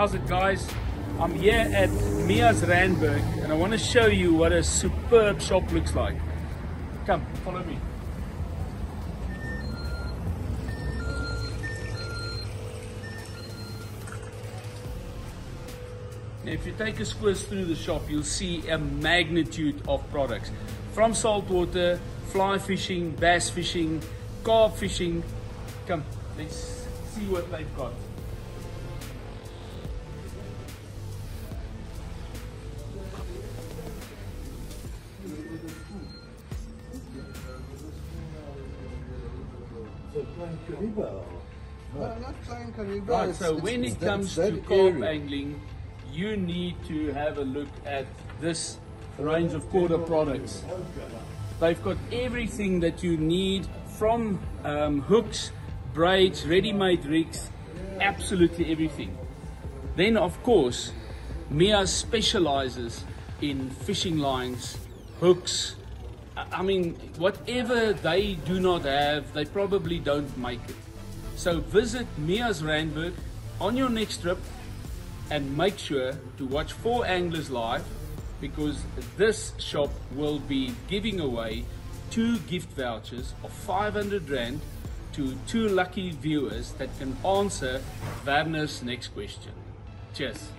How's it, guys? I'm here at Mias Randburg and I want to show you what a superb shop looks like. Come, follow me. Now, if you take a squiz through the shop, you'll see a magnitude of products. From saltwater, fly fishing, bass fishing, carp fishing. Come, let's see what they've got. So plain caribou. No, not plain caribou. Right, so when it comes to carp angling, you need to have a look at this range of quarter products. They've got everything that you need, from hooks, braids, ready-made rigs, absolutely everything. Then, of course, Mias specializes in fishing lines, hooks. I mean, whatever they do not have, they probably don't make it. So visit Mias Randburg on your next trip and make sure to watch Four Anglers Live, because this shop will be giving away 2 gift vouchers of 500 Rand to 2 lucky viewers that can answer Werner's next question. Cheers.